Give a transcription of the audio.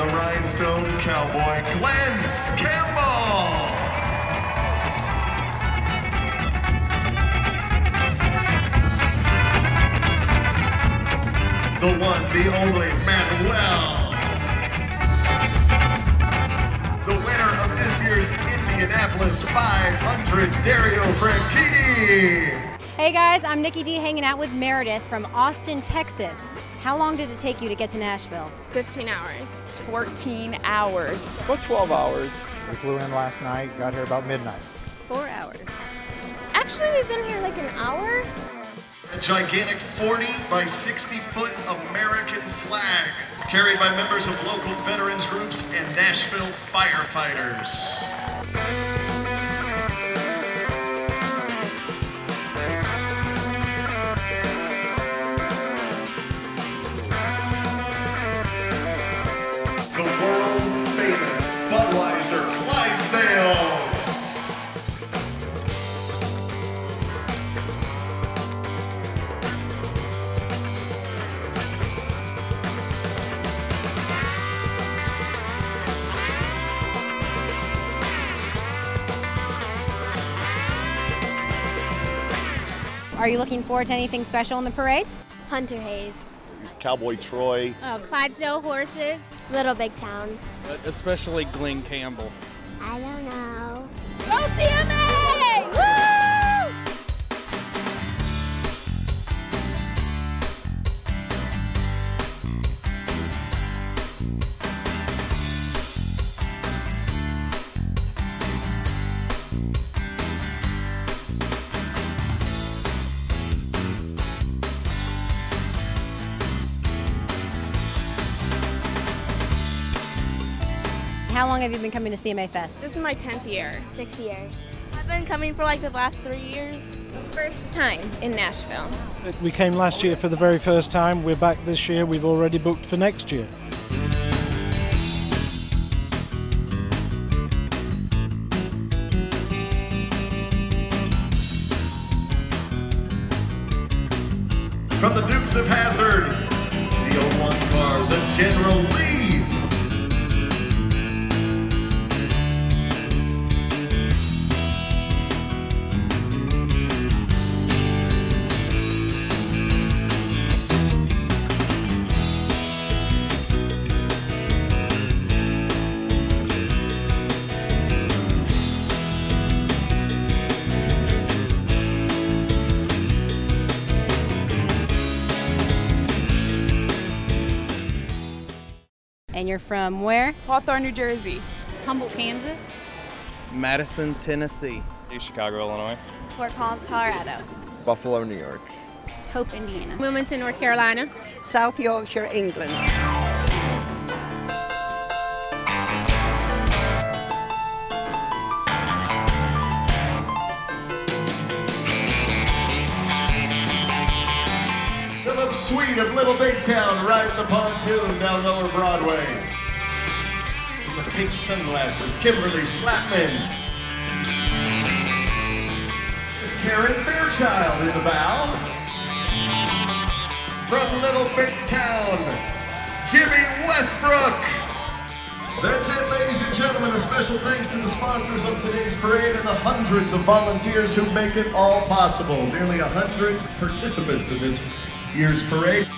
the Rhinestone Cowboy, Glenn Campbell. The one, the only, Manuel. The winner of this year's Indianapolis 500, Dario Franchitti. Hey guys, I'm Nikki D hanging out with Meredith from Austin, Texas. How long did it take you to get to Nashville? 15 hours. It's 14 hours. About 12 hours. We flew in last night, got here about midnight. 4 hours. Actually, we've been here like an hour. A gigantic 40 by 60 foot American flag carried by members of local veterans groups and Nashville firefighters. Are you looking forward to anything special in the parade? Hunter Hayes. Cowboy Troy. Oh, Clydesdale horses. Little Big Town. But especially Glenn Campbell. I don't know. Go CMA! Woo! How long have you been coming to CMA Fest? This is my 10th year. 6 years. I've been coming for like the last 3 years. First time in Nashville. We came last year for the very first time. We're back this year. We've already booked for next year. From the Dukes of Hazzard, the 01 car, the General Lee. And you're from where? Hawthorne, New Jersey. Humboldt, Kansas. Madison, Tennessee. Chicago, Illinois. Fort Collins, Colorado. Buffalo, New York. Hope, Indiana. Wilmington, North Carolina. South Yorkshire, England. Suite of Little Big Town riding the pontoon down Lower Broadway. With the pink sunglasses, Kimberly Schlappman. Karen Fairchild in the bow. From Little Big Town, Jimmy Westbrook. That's it, ladies and gentlemen. A special thanks to the sponsors of today's parade and the hundreds of volunteers who make it all possible. Nearly 100 participants in this year's parade.